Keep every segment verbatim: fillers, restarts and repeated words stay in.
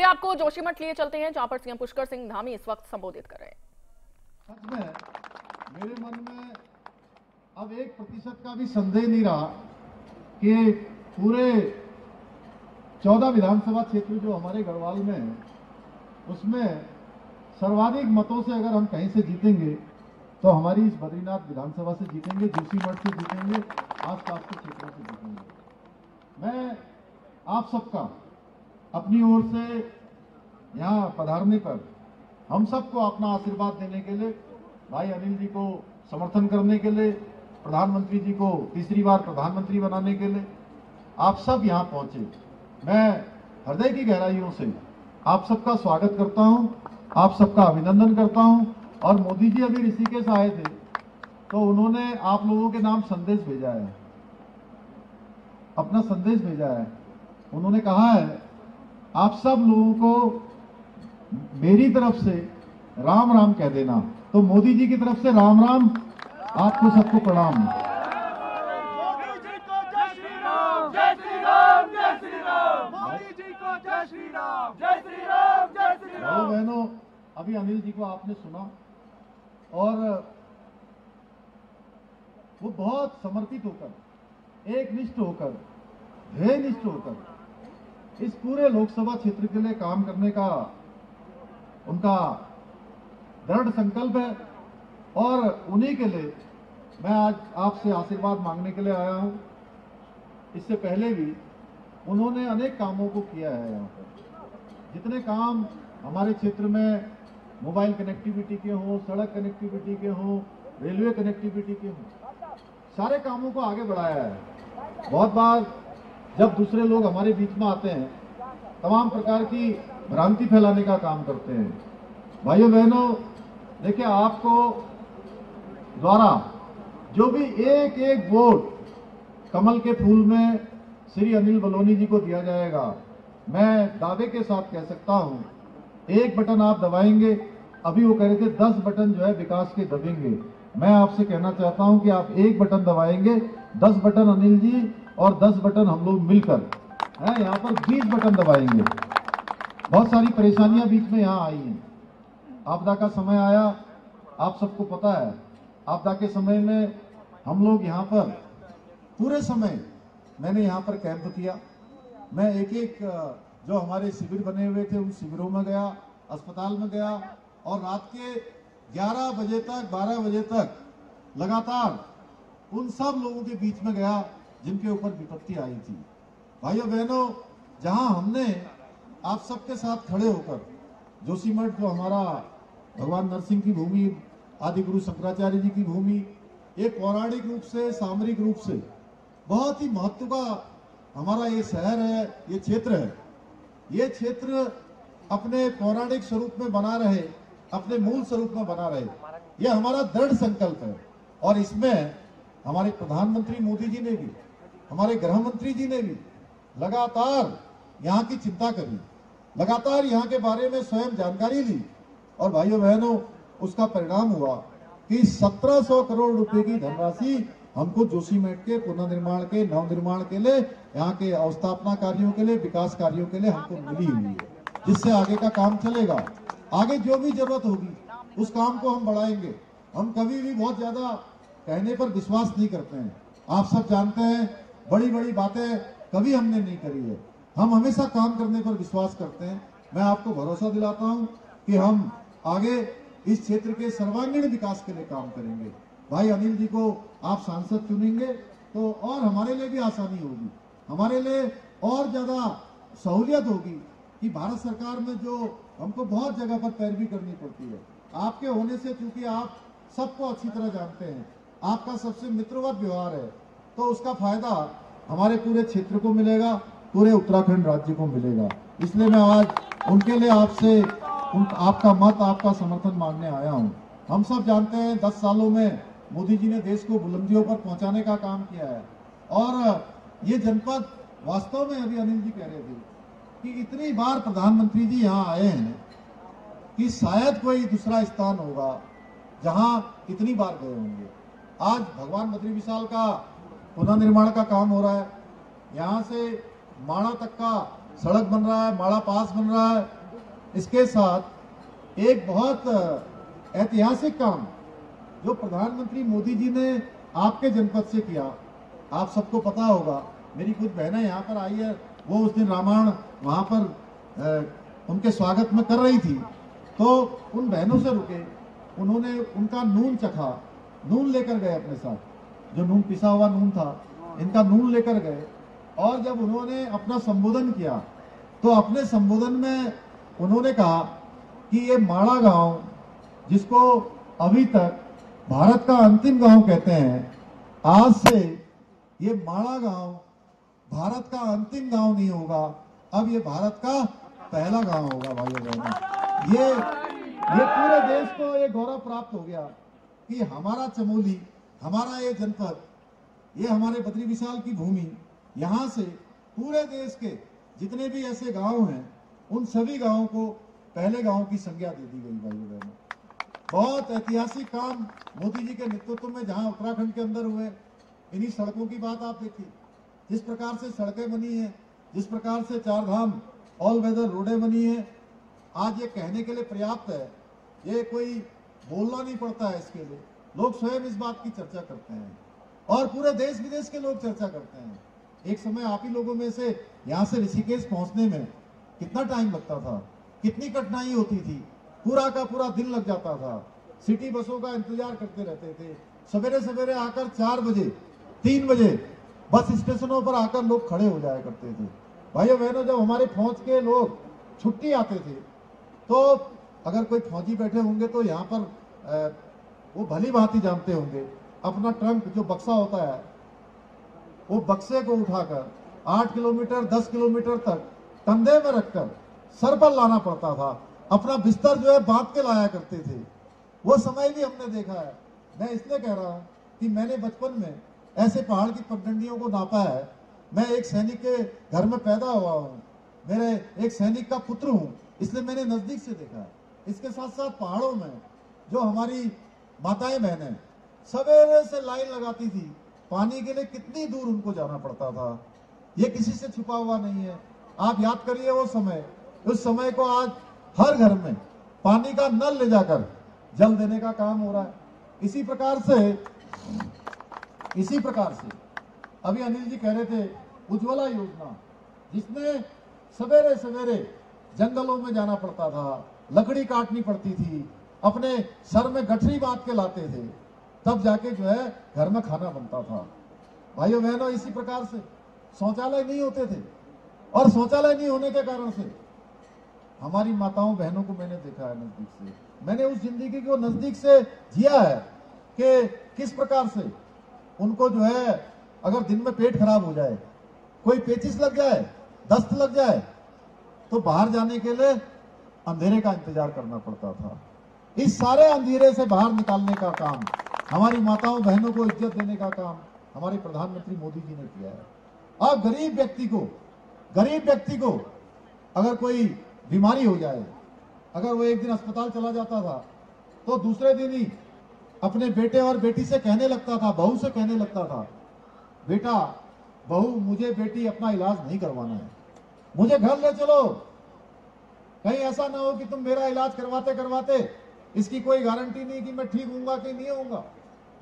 आपको जोशीमठ लिए चलते हैं जहां पर सीएम पुष्कर सिंह धामी इस वक्त संबोधित कर रहे हैं। सच में मेरे मन में अब एक प्रतिशत का भी संदेह नहीं रहा कि पूरे चौदह विधानसभा क्षेत्र जो हमारे गढ़वाल में है उसमें सर्वाधिक मतों से अगर हम कहीं से जीतेंगे तो हमारी इस बद्रीनाथ विधानसभा से जीतेंगे, जोशीमठ से जीतेंगे, आसपास के क्षेत्रों से जीतेंगे। मैं आप सबका अपनी ओर से यहाँ पधारने पर हम सबको अपना आशीर्वाद देने के लिए, भाई अनिल जी को समर्थन करने के लिए, प्रधानमंत्री जी को तीसरी बार प्रधानमंत्री बनाने के लिए आप सब यहाँ पहुँचे। मैं हृदय की गहराइयों से आप सबका स्वागत करता हूँ, आप सबका अभिनंदन करता हूँ। और मोदी जी अभी ऋषिकेश आए थे तो उन्होंने आप लोगों के नाम संदेश भेजा है, अपना संदेश भेजा है। उन्होंने कहा है आप सब लोगों को मेरी तरफ से राम राम कह देना, तो मोदी जी की तरफ से राम राम, आपको सबको प्रणाम। मोदी जी को जय श्री राम, जय श्री राम, जय श्री राम। मोदी जी को जय श्री राम, जय श्री राम, जय श्री राम। भाइयों बहनों, अभी अनिल जी को आपने सुना और वो बहुत समर्पित होकर, एकनिष्ठ होकर, ध्येयनिष्ठ होकर इस पूरे लोकसभा क्षेत्र के लिए काम करने का उनका दृढ़ संकल्प है और उन्हीं के लिए मैं आज आपसे आशीर्वाद मांगने के लिए आया हूं। इससे पहले भी उन्होंने अनेक कामों को किया है। यहाँ पर जितने काम हमारे क्षेत्र में मोबाइल कनेक्टिविटी के हों, सड़क कनेक्टिविटी के हों, रेलवे कनेक्टिविटी के हों, सारे कामों को आगे बढ़ाया है। बहुत बार जब दूसरे लोग हमारे बीच में आते हैं तमाम प्रकार की भ्रांति फैलाने का काम करते हैं। भाइयों बहनों, देखिए आपको द्वारा जो भी एक एक वोट कमल के फूल में श्री अनिल बलोनी जी को दिया जाएगा, मैं दावे के साथ कह सकता हूं एक बटन आप दबाएंगे। अभी वो कह रहे थे दस बटन जो है विकास के दबेंगे, मैं आपसे कहना चाहता हूं कि आप एक बटन दबाएंगे, दस बटन अनिल जी और दस बटन हम लोग मिलकर है यहाँ पर बीस बटन दबाएंगे। बहुत सारी परेशानियां बीच में यहाँ आई हैं, आपदा का समय आया, आप सबको पता है। आपदा के समय में हम लोग यहाँ पर पूरे समय मैंने यहाँ पर कैंप किया, मैं एक एक जो हमारे शिविर बने हुए थे उन शिविरों में गया, अस्पताल में गया और रात के ग्यारह बजे तक, बारह बजे तक लगातार उन सब लोगों के बीच में गया जिनके ऊपर विपत्ति आई थी। भाइयों बहनों, जहां हमने आप सबके साथ खड़े होकर जोशीमठ जो हमारा भगवान नरसिंह की भूमि, आदि गुरु शंकराचार्य जी की भूमि, ये पौराणिक रूप से, सामरिक रूप से बहुत ही महत्व का हमारा ये शहर है, ये क्षेत्र है। ये क्षेत्र अपने पौराणिक स्वरूप में बना रहे, अपने मूल स्वरूप में बना रहे, ये हमारा दृढ़ संकल्प है। और इसमें हमारे प्रधानमंत्री मोदी जी ने भी, हमारे गृह मंत्री जी ने भी लगातार यहाँ की चिंता करी, लगातार यहाँ के बारे में स्वयं जानकारी ली और भाइयों बहनों उसका परिणाम हुआ कि सत्रह सौ करोड़ रुपए की धनराशि हमको जोशीमठ के पुनर्निर्माण के, नवनिर्माण के लिए, यहाँ के अवस्थापना कार्यों के लिए, विकास कार्यों के लिए हमको मिली हुई है, जिससे आगे का काम चलेगा। आगे जो भी जरूरत होगी उस काम को हम बढ़ाएंगे। हम कभी भी बहुत ज्यादा कहने पर विश्वास नहीं करते हैं, आप सब जानते हैं। बड़ी बड़ी बातें कभी हमने नहीं करी है, हम हमेशा काम करने पर विश्वास करते हैं। मैं आपको भरोसा दिलाता हूं कि हम आगे इस क्षेत्र के सर्वांगीण विकास के लिए काम करेंगे। भाई अनिल जी को आप सांसद चुनेंगे तो और हमारे लिए भी आसानी होगी, हमारे लिए और ज़्यादा सहूलियत होगी कि भारत सरकार में जो हमको बहुत जगह पर पैरवी करनी पड़ती है, आपके होने से, चूँकि आप सबको अच्छी तरह जानते हैं, आपका सबसे मित्रवत व्यवहार है, तो उसका फायदा हमारे पूरे क्षेत्र को मिलेगा, पूरे उत्तराखंड राज्य को मिलेगा। इसलिए मैं आज उनके लिए आपसे आपका मत, आपका समर्थन मांगने आया हूँ। हम सब जानते हैं दस सालों में मोदी जी ने देश को बुलंदियों पर पहुँचाने का काम किया है और ये जनपद वास्तव में, अभी अनिल जी कह रहे थे कि इतनी बार प्रधानमंत्री जी यहाँ आए हैं कि शायद कोई दूसरा स्थान होगा जहाँ इतनी बार गए होंगे। आज भगवान बद्री विशाल का पुनर्निर्माण का काम हो रहा है, यहाँ से माणा तक का सड़क बन रहा है, माड़ा पास बन रहा है। इसके साथ एक बहुत ऐतिहासिक काम जो प्रधानमंत्री मोदी जी ने आपके जनपद से किया, आप सबको पता होगा। मेरी कुछ बहनें यहाँ पर आई है, वो उस दिन रामायण वहाँ पर ए, उनके स्वागत में कर रही थी, तो उन बहनों से रुके, उन्होंने उनका नून चखा, नून लेकर गए अपने साथ, जो नून पिसा हुआ नून था, इनका नून लेकर गए। और जब उन्होंने अपना संबोधन किया तो अपने संबोधन में उन्होंने कहा कि ये माड़ा गांव, जिसको अभी तक भारत का अंतिम गांव कहते हैं, आज से ये माड़ा गांव भारत का अंतिम गांव नहीं होगा, अब ये भारत का पहला गांव होगा। भाइयों बहनों, ये ये पूरे देश को ये गौरव प्राप्त हो गया कि हमारा चमोली, हमारा ये जनपद, ये हमारे बद्री विशाल की भूमि, यहाँ से पूरे देश के जितने भी ऐसे गांव हैं, उन सभी गांवों को पहले गांव की संज्ञा दे दी गई। भाइयों बहनों, बहुत ऐतिहासिक काम मोदी जी के नेतृत्व में जहाँ उत्तराखंड के अंदर हुए। इन्हीं सड़कों की बात आप देखिए, जिस प्रकार से सड़कें बनी हैं, जिस प्रकार से चार धाम ऑल वेदर रोडें बनी हैं, आज ये कहने के लिए पर्याप्त है, ये कोई बोलना नहीं पड़ता है, इसके लिए लोग स्वयं इस बात की चर्चा करते हैं और पूरे देश विदेश के लोग चर्चा करते हैं। एक समय आप ही लोगों में से यहाँ से ऋषिकेश पहुँचने में कितना टाइम लगता था, कितनी कठिनाई होती थी, पूरा का पूरा दिन लग जाता था, सिटी बसों का इंतजार करते रहते थे। सवेरे सवेरे आकर चार बजे तीन बजे बस स्टेशनों पर आकर लोग खड़े हो जाया करते थे। भाइयों बहनों, जब हमारे फौज के लोग छुट्टी आते थे तो अगर कोई फौजी बैठे होंगे तो यहाँ पर वो भली भांति जानते होंगे, अपना ट्रंक जो बक्सा होता है, वो बक्से को उठाकर आठ किलोमीटर दस किलोमीटर तक कंधे में रखकर सर पर लाना पड़ता था, अपना बिस्तर जो है बांध के लाया करते थे। वो समय भी हमने देखा है। मैं इसलिए कह रहा हूँ कि मैंने बचपन में ऐसे पहाड़ की पगडंडियों को नापा है। मैं एक सैनिक के घर में पैदा हुआ हूँ, मेरे एक सैनिक का पुत्र हूँ, इसलिए मैंने नज़दीक से देखा है। इसके साथ साथ पहाड़ों में जो हमारी माताएं बहनें सवेरे से लाइन लगाती थी, पानी के लिए कितनी दूर उनको जाना पड़ता था, ये किसी से छुपा हुआ नहीं है। आप याद करिए वो समय, उस समय को आज हर घर में पानी का नल ले जाकर जल देने का काम हो रहा है। इसी प्रकार से इसी प्रकार से अभी अनिल जी कह रहे थे उज्ज्वला योजना, जिसने सवेरे सवेरे जंगलों में जाना पड़ता था, लकड़ी काटनी पड़ती थी, अपने सर में गठरी बांध के लाते थे, तब जाके जो है घर में खाना बनता था। भाइयों बहनों, इसी प्रकार से शौचालय नहीं होते थे और शौचालय नहीं होने के कारण से हमारी माताओं बहनों को मैंने देखा है नजदीक से, मैंने उस जिंदगी को नजदीक से जिया है कि किस प्रकार से उनको जो है अगर दिन में पेट खराब हो जाए, कोई पेचिस लग जाए, दस्त लग जाए, तो बाहर जाने के लिए अंधेरे का इंतजार करना पड़ता था। इस सारे अंधेरे से बाहर निकालने का काम, हमारी माताओं बहनों को इज्जत देने का काम हमारे प्रधानमंत्री मोदी जी ने किया है। अब गरीब व्यक्ति को गरीब व्यक्ति को अगर कोई बीमारी हो जाए, अगर वो एक दिन अस्पताल चला जाता था तो दूसरे दिन ही अपने बेटे और बेटी से कहने लगता था, बहू से कहने लगता था, बेटा बहू मुझे बेटी अपना इलाज नहीं करवाना है, मुझे घर ले चलो, कहीं ऐसा ना हो कि तुम मेरा इलाज करवाते करवाते, इसकी कोई गारंटी नहीं कि मैं ठीक होऊंगा कि नहीं होऊंगा,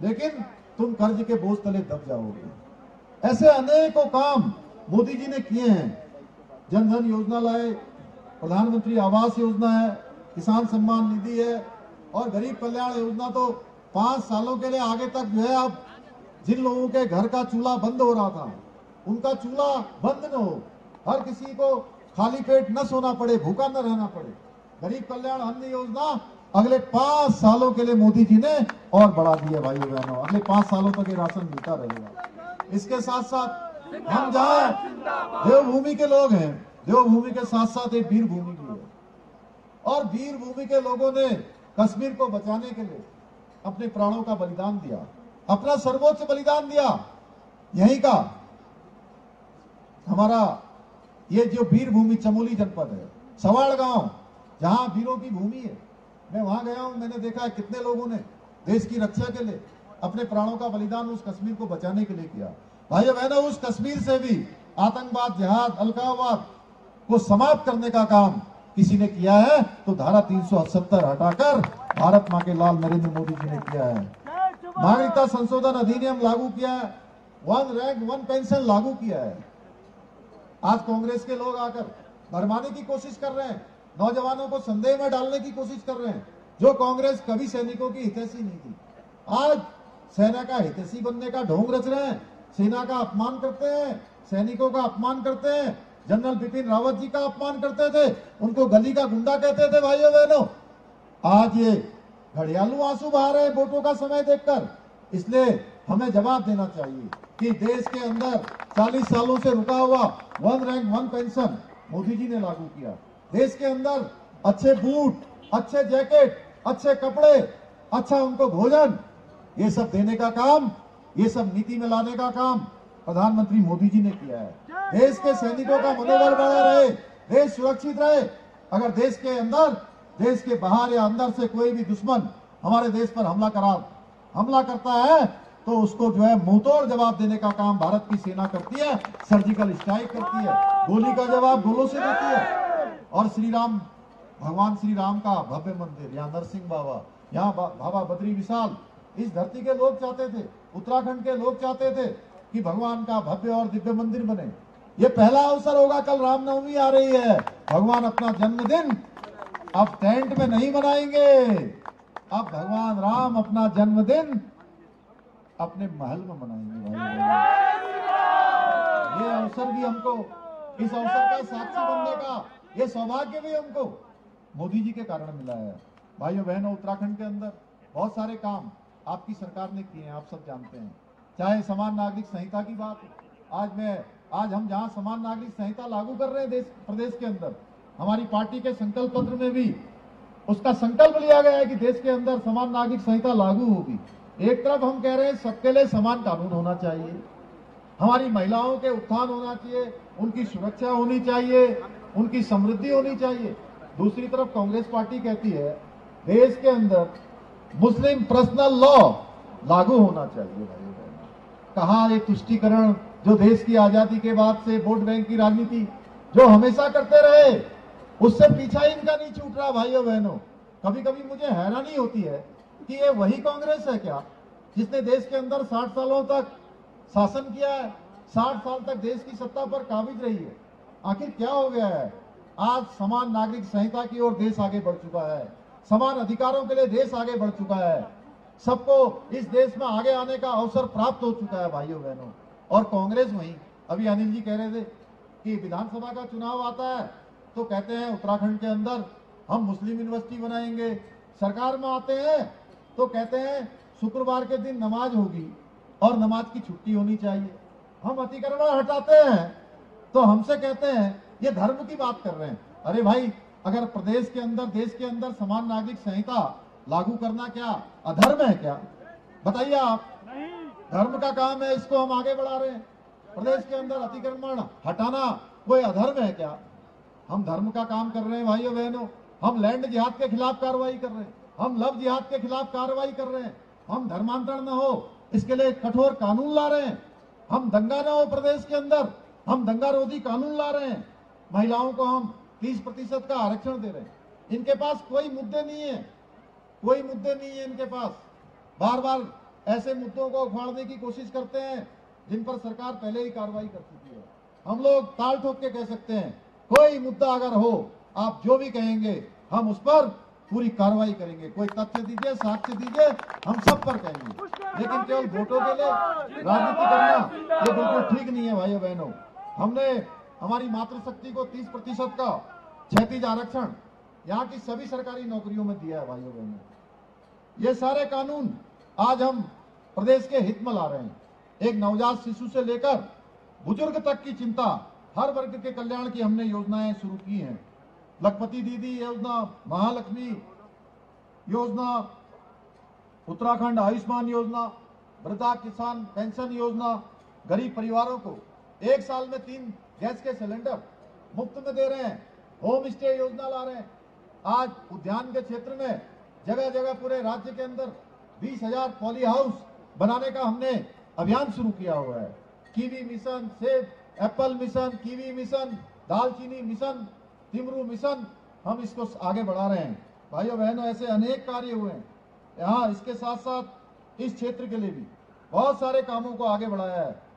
लेकिन तुम कर्ज के बोझ तले दब जाओगे। ऐसे अनेकों काम मोदी जी ने किए हैं। जन धन योजना लाए, प्रधानमंत्री आवास योजना है, किसान सम्मान निधि है और गरीब कल्याण योजना, तो पांच सालों के लिए आगे तक जो है अब जिन लोगों के घर का चूल्हा बंद हो रहा था, उनका चूल्हा बंद न हो, हर किसी को खाली पेट न सोना पड़े, भूखा न रहना पड़े। गरीब कल्याण अन्न योजना अगले पांच सालों के लिए मोदी जी ने और बढ़ा दिया। भाइयों बहनों, अगले पांच सालों तक ये राशन मिलता रहेगा। इसके साथ साथ हम जहाँ देवभूमि के लोग हैं, देवभूमि के साथ साथ एक वीर भूमि भी है और वीर भूमि के लोगों ने कश्मीर को बचाने के लिए अपने प्राणों का बलिदान दिया, अपना सर्वोच्च बलिदान दिया। यही का हमारा ये जो वीर भूमि चमोली जनपद है, सवाड़ गांव जहां वीरों की भूमि है, मैं वहां गया हूं, मैंने देखा है कितने लोगों ने देश की रक्षा के लिए अपने प्राणों का बलिदान उस कश्मीर को बचाने के लिए किया। भाइयों बहनों, उस कश्मीर से भी आतंकवाद, जिहाद, अलगाववाद, को समाप्त करने का काम किसी ने किया है तो धारा तीन सौ सत्तर हटाकर भारत मां के लाल नरेंद्र मोदी जी ने किया है। नागरिकता संशोधन अधिनियम लागू किया है, वन रैंक वन पेंशन लागू किया है। आज कांग्रेस के लोग आकर भरमाने की कोशिश कर रहे हैं, नौजवानों को संदेह में डालने की कोशिश कर रहे हैं, जो कांग्रेस कभी सैनिकों की हितैषी नहीं थी, आज सेना का हितैषी बनने का ढोंग रच रहे हैं। सेना का अपमान करते हैं, सैनिकों का अपमान करते हैं, जनरल विपिन रावत जी का अपमान करते थे, उनको गली का गुंडा कहते थे। भाइयों बहनों, आज ये घड़ियालू आंसू बहा रहे हैं वोटों का समय देखकर। इसलिए हमें जवाब देना चाहिए कि देश के अंदर चालीस सालों से रुका हुआ one rank one pension Modi ji ने लागू किया। देश के अंदर अच्छे बूट, अच्छे जैकेट, अच्छे कपड़े, अच्छा उनको भोजन, ये सब देने का काम, ये सब नीति में लाने का काम प्रधानमंत्री मोदी जी ने किया है। देश के सैनिकों का मनोबल बना रहे, देश सुरक्षित रहे। अगर देश के अंदर, देश के बाहर या अंदर से कोई भी दुश्मन हमारे देश पर हमला करा हमला करता है तो उसको जो है मुंहतोड़ जवाब देने का काम भारत की सेना करती है। सर्जिकल स्ट्राइक करती है, गोली का जवाब गोलों से देती है। और श्री राम, भगवान श्री राम का भव्य मंदिर यहाँ नरसिंह बाबा, यहाँ बाबा बद्री विशाल, इस धरती के लोग चाहते थे, उत्तराखंड के लोग चाहते थे कि भगवान का भव्य और दिव्य मंदिर बने। ये पहला अवसर होगा। कल रामनवमी आ रही है, भगवान अपना जन्मदिन अब टेंट में नहीं मनाएंगे, अब भगवान राम अपना जन्मदिन अपने महल में मनाएंगे। भाई, ये अवसर भी हमको, इस अवसर का साक्षी बनने का ये सौभाग्य भी हमको मोदी जी के कारण मिला है। भाइयों बहनों, उत्तराखंड के अंदर बहुत सारे काम आपकी सरकार ने किए हैं, आप सब जानते हैं। चाहे समान नागरिक संहिता की बात, आज मैं आज हम जहां समान नागरिक संहिता लागू कर रहे हैं देश प्रदेश के अंदर, हमारी पार्टी के संकल्प पत्र में भी उसका संकल्प लिया गया है कि देश के अंदर समान नागरिक संहिता लागू होगी। एक तरफ हम कह रहे हैं सबके लिए समान कानून होना चाहिए, हमारी महिलाओं के उत्थान होना चाहिए, उनकी सुरक्षा होनी चाहिए, उनकी समृद्धि होनी चाहिए। दूसरी तरफ कांग्रेस पार्टी कहती है देश के अंदर मुस्लिम पर्सनल लॉ लागू होना चाहिए। भाई बहन, कहाँ ये तुष्टिकरण जो देश की आजादी के बाद से वोट बैंक की राजनीति जो हमेशा करते रहे, उससे पीछा इनका नहीं छूट रहा। भाइयों बहनों, कभी कभी मुझे हैरानी होती है कि ये वही कांग्रेस है क्या जिसने देश के अंदर साठ सालों तक शासन किया है, साठ साल तक देश की सत्ता पर काबिज रही है। आखिर क्या हो गया है? आज समान नागरिक संहिता की ओर देश आगे बढ़ चुका है, समान अधिकारों के लिए देश आगे बढ़ चुका है, सबको इस देश में आगे आने का अवसर प्राप्त हो चुका है। भाइयों बहनों, और कांग्रेस वहीं, अभी अनिल जी कह रहे थे कि विधानसभा का चुनाव आता है तो कहते हैं उत्तराखंड के अंदर हम मुस्लिम यूनिवर्सिटी बनाएंगे, सरकार में आते हैं तो कहते हैं शुक्रवार के दिन नमाज होगी और नमाज की छुट्टी होनी चाहिए। हम अतिक्रमण हटाते हैं तो हमसे कहते हैं ये धर्म की बात कर रहे हैं। अरे भाई, अगर प्रदेश के अंदर, देश के अंदर समान नागरिक संहिता लागू करना क्या अधर्म है क्या? बताइए आप। धर्म का काम है, इसको हम आगे बढ़ा रहे हैं। प्रदेश के अंदर अतिक्रमण हटाना कोई अधर्म है क्या? हम धर्म का काम कर रहे हैं। भाइयों बहनों, हम लैंड जिहाद के खिलाफ कार्रवाई कर रहे हैं, हम लव जिहाद के खिलाफ कार्रवाई कर रहे हैं, हम धर्मांतरण न हो इसके लिए कठोर कानून ला रहे हैं, हम दंगा न हो प्रदेश के अंदर, हम दंगारोधी कानून ला रहे हैं, महिलाओं को हम तीस प्रतिशत का आरक्षण दे रहे हैं। इनके पास कोई मुद्दे नहीं है, कोई मुद्दे नहीं है इनके पास। बार बार ऐसे मुद्दों को उखाड़ने की कोशिश करते हैं जिन पर सरकार पहले ही कार्रवाई कर चुकी है। हम लोग ताल ठोक के कह सकते हैं कोई मुद्दा अगर हो आप जो भी कहेंगे हम उस पर पूरी कार्रवाई करेंगे, कोई तथ्य दीजिए, साक्ष्य दीजिए, हम सब पर कहेंगे। लेकिन केवल वोटों के लिए राजनीति करना ये बिल्कुल ठीक नहीं है। भाइयों बहनों, हमने हमारी मातृशक्ति को तीस प्रतिशत का क्षैतिज आरक्षण यहाँ की सभी सरकारी नौकरियों में दिया है। भाइयों बहनों, ये सारे कानून आज हम प्रदेश के हित में ला रहे हैं। एक नवजात शिशु से लेकर बुजुर्ग तक की चिंता, हर वर्ग के कल्याण की हमने योजनाएं शुरू की हैं। लखपति दीदी योजना, महालक्ष्मी योजना, उत्तराखंड आयुष्मान योजना, वृद्धा किसान पेंशन योजना, गरीब परिवारों को एक साल में तीन गैस के सिलेंडर मुफ्त में दे रहे हैं, होम स्टे योजना ला रहे हैं। आज उद्यान के क्षेत्र में जगह जगह पूरे राज्य के अंदर बीस हजार पॉली हाउस बनाने का हमने अभियान शुरू किया हुआ है। कीवी मिशन, सेब एप्पल मिशन, कीवी मिशन, दालचीनी मिशन, तिमरू मिशन, हम इसको आगे बढ़ा रहे हैं। भाइयों बहनों, ऐसे अनेक कार्य हुए हैं यहाँ। इसके साथ साथ इस क्षेत्र के लिए भी बहुत सारे कामों को आगे बढ़ाया है।